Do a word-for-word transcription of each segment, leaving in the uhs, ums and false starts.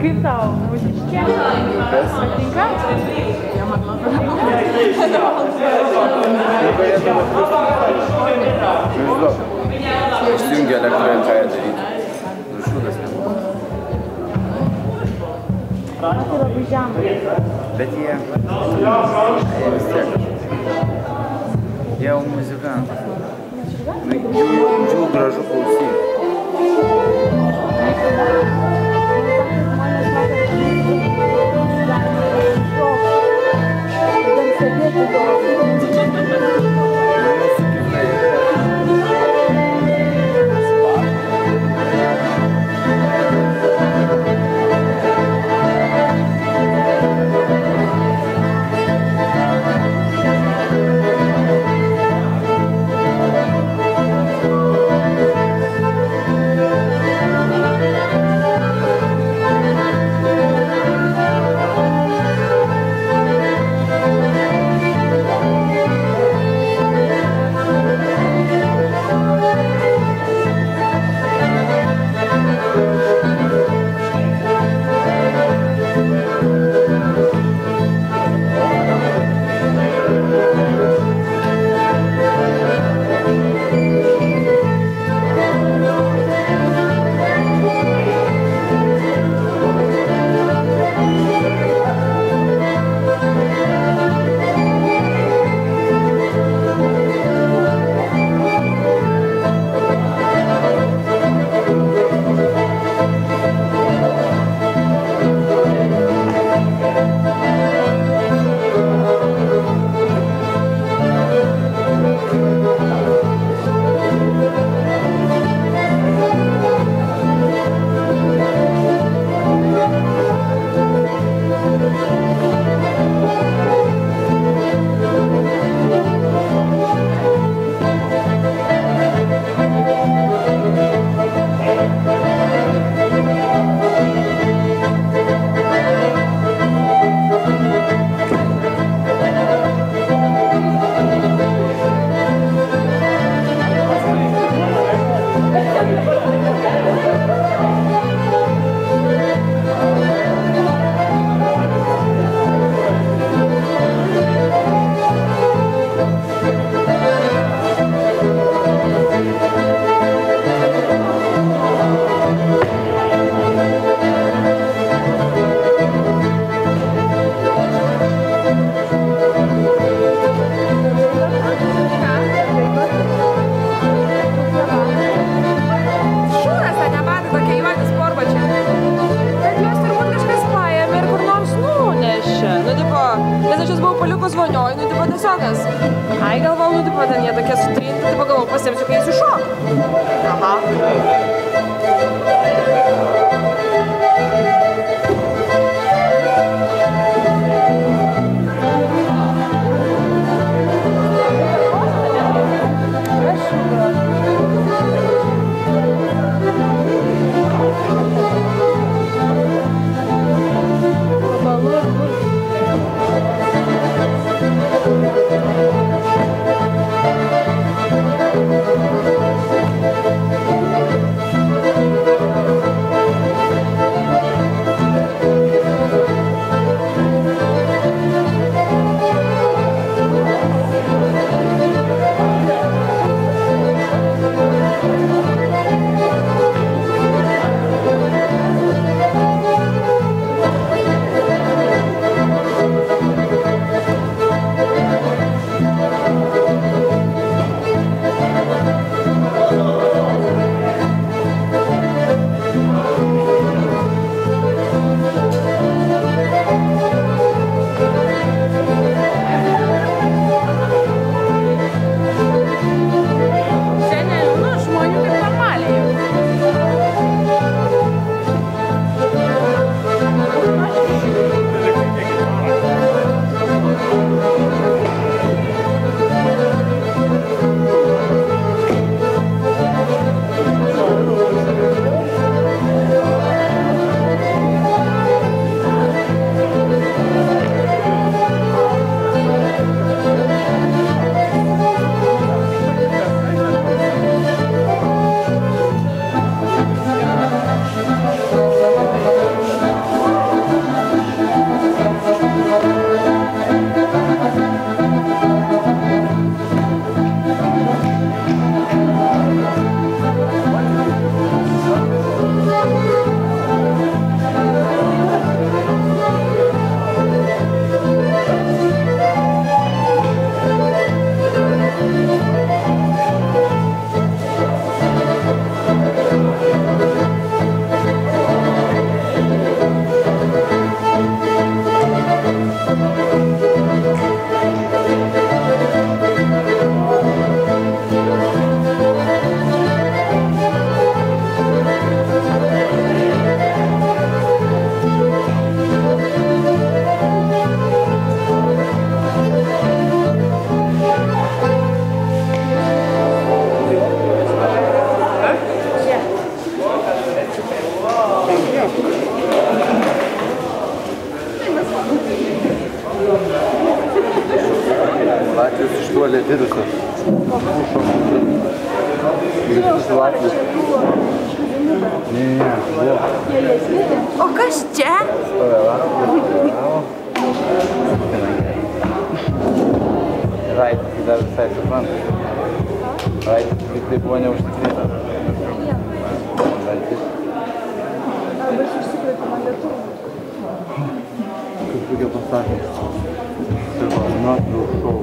Cât au muzici? Я могла Я у музыканта. Thank you. существовали вирусы Латвии. Не, вот. О, костя! Райт, даже сайт Франции. Райт, ты понял, что ты это? Как я поставил? У нас был шоу.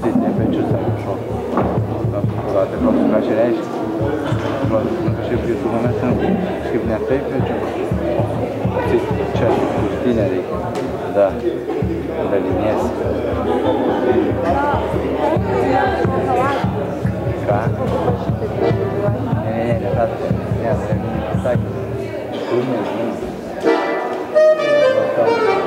Здесь не опять часа шоу. Да, ты просто качаешь. Просто накачиваешь в момент, чтобы не опять включить. Здесь чаще пустынярик. Да. Дали нес. Как? Не-не-не, это нет, не так. Шумно. Thank you.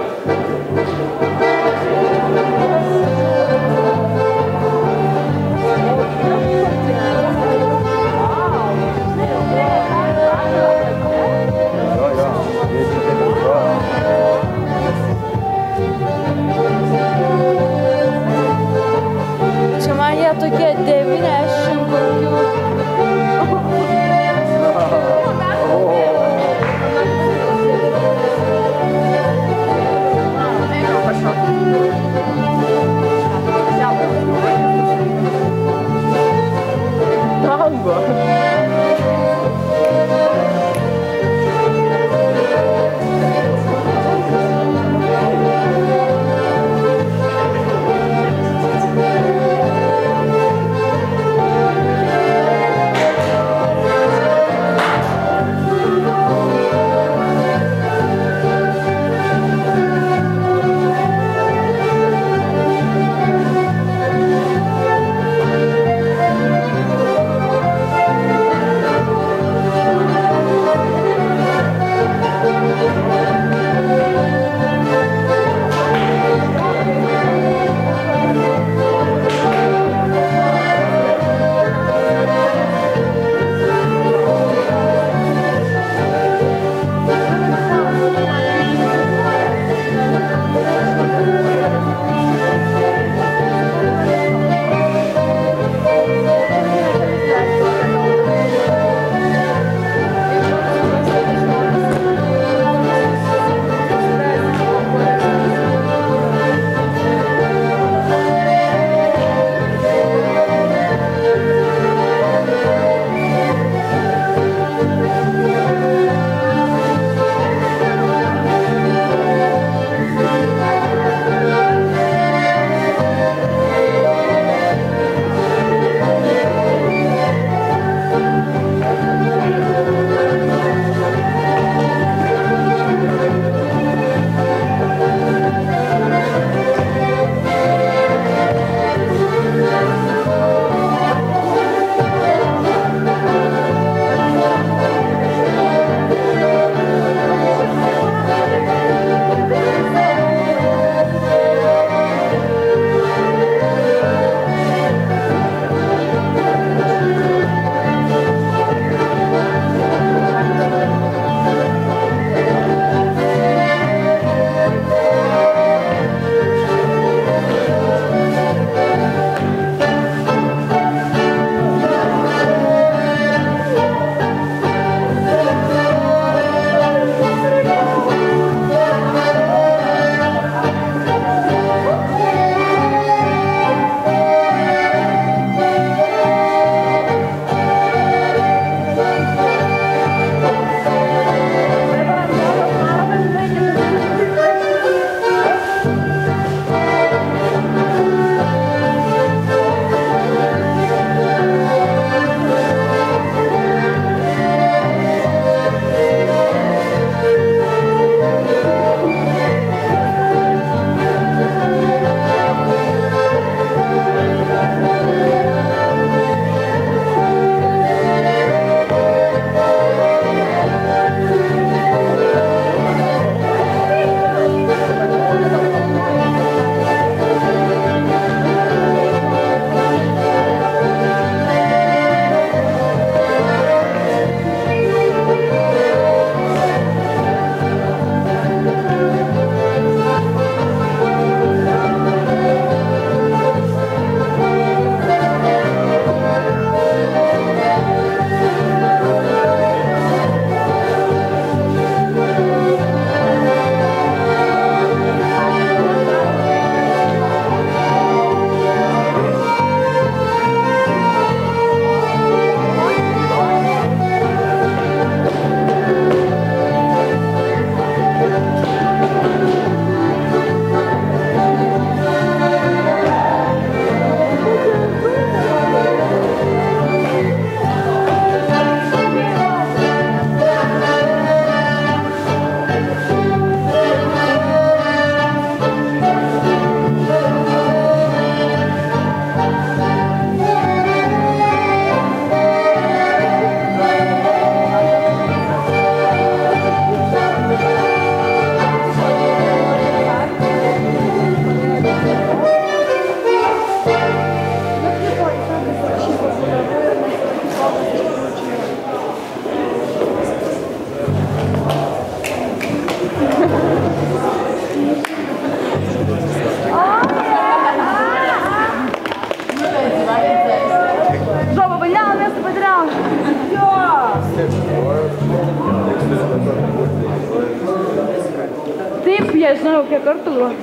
okay, tortilla.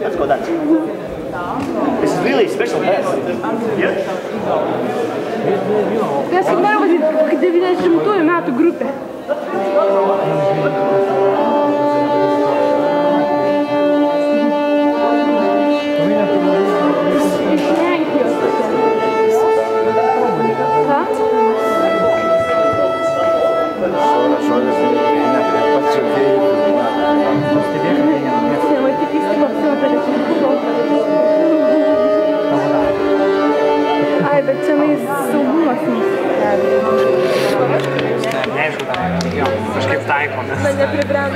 Let's go dance. This is really special dance. Yeah? Te-a schimbat cât de bine știm tu, în altă grupe. Să ne prebrăm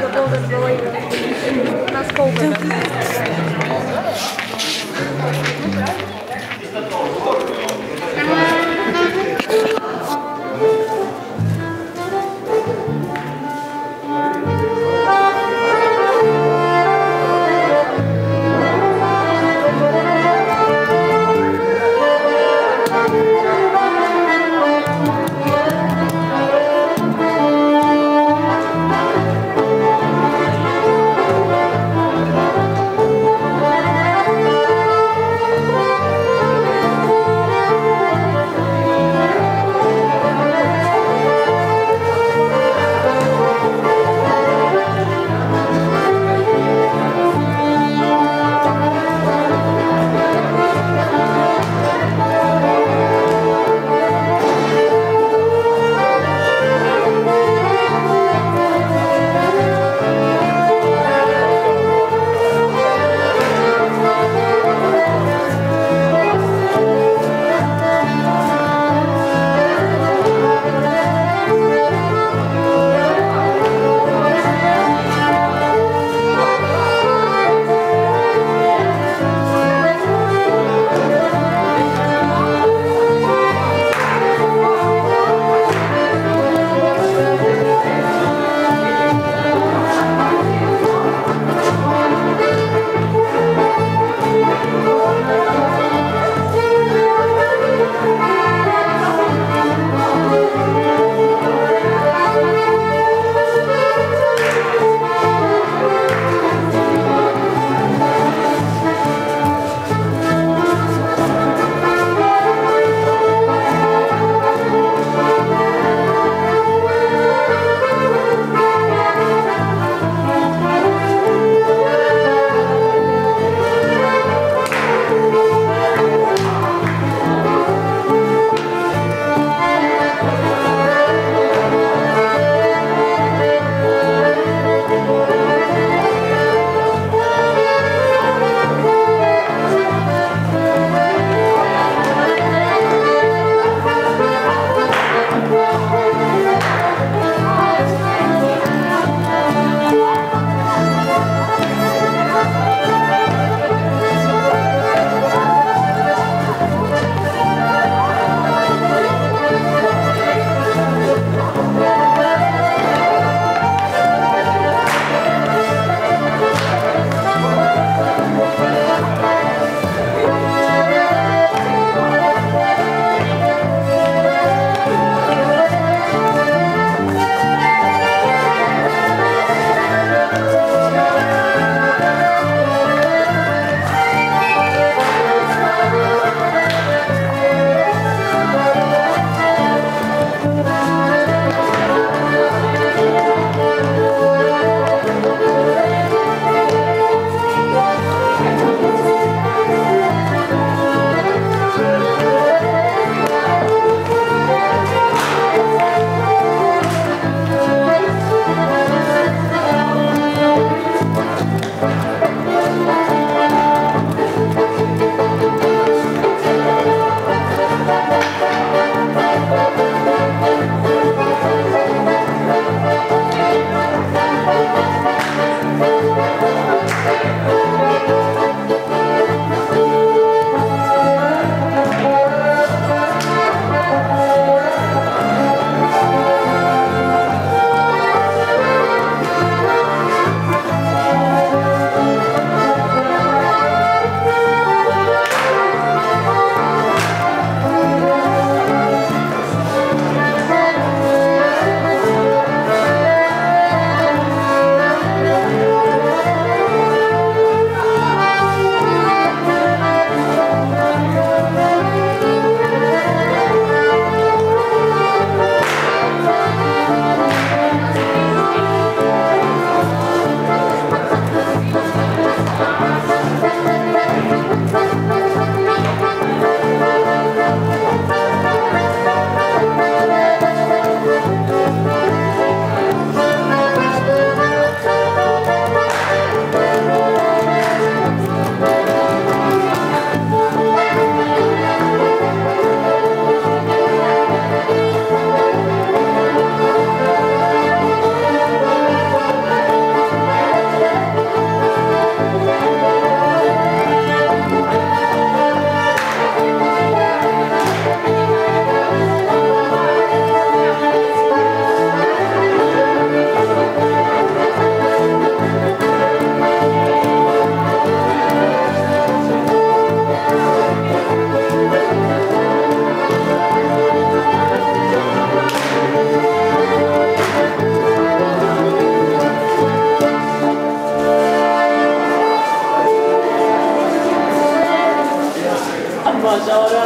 Majora.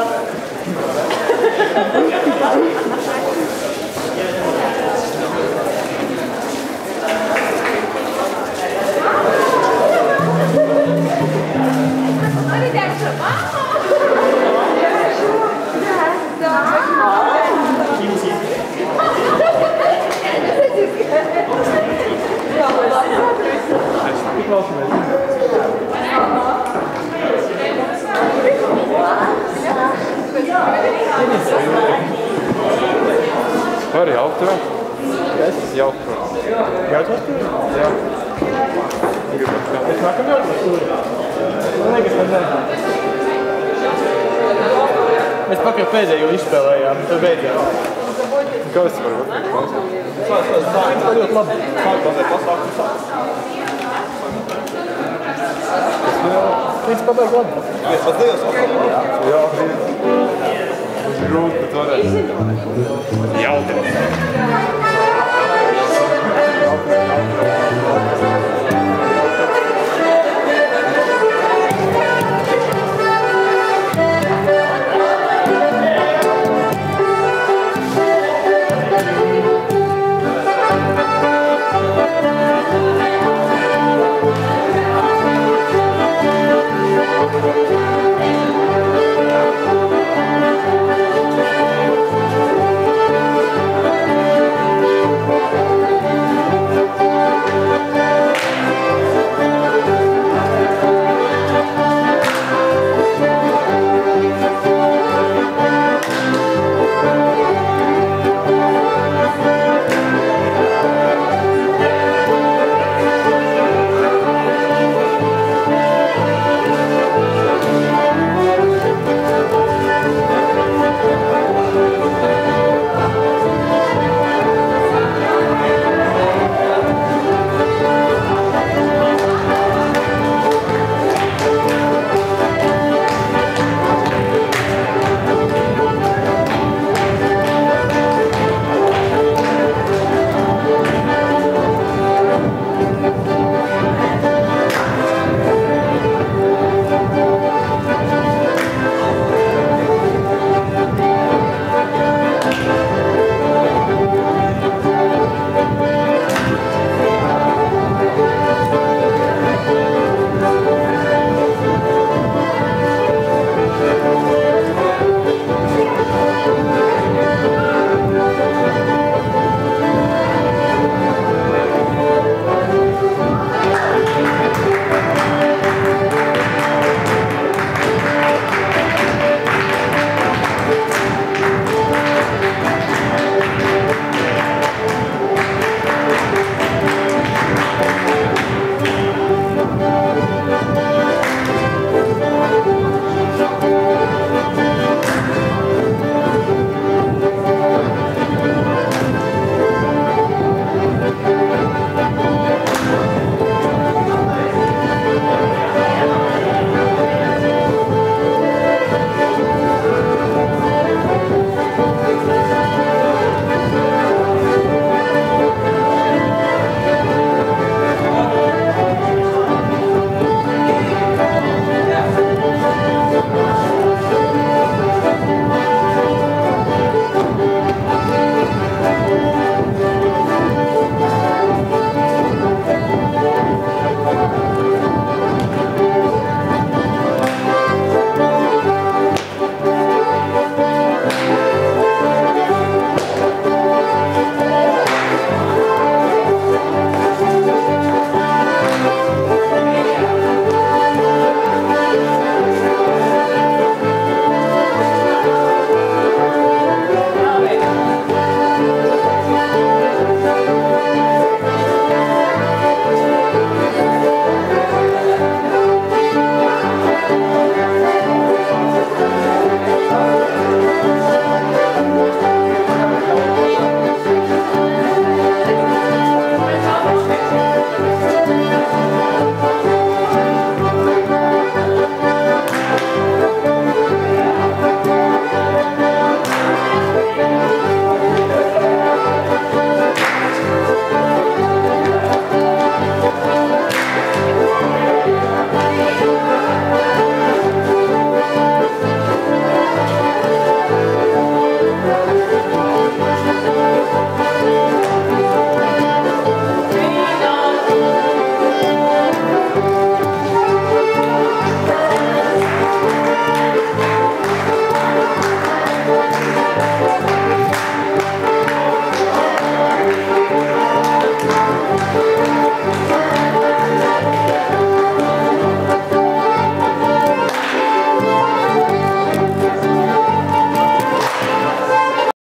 Var jou terug? Yes, jou terug. Jou terug? Ja. Ik maak hem wel. Nee, ik ga zeggen. Het is pakken verder jullie spelen, ja, te beter. Koos maar hoor. It's not that one. Yes, but there's also one. Yeah, okay. Yeah, okay.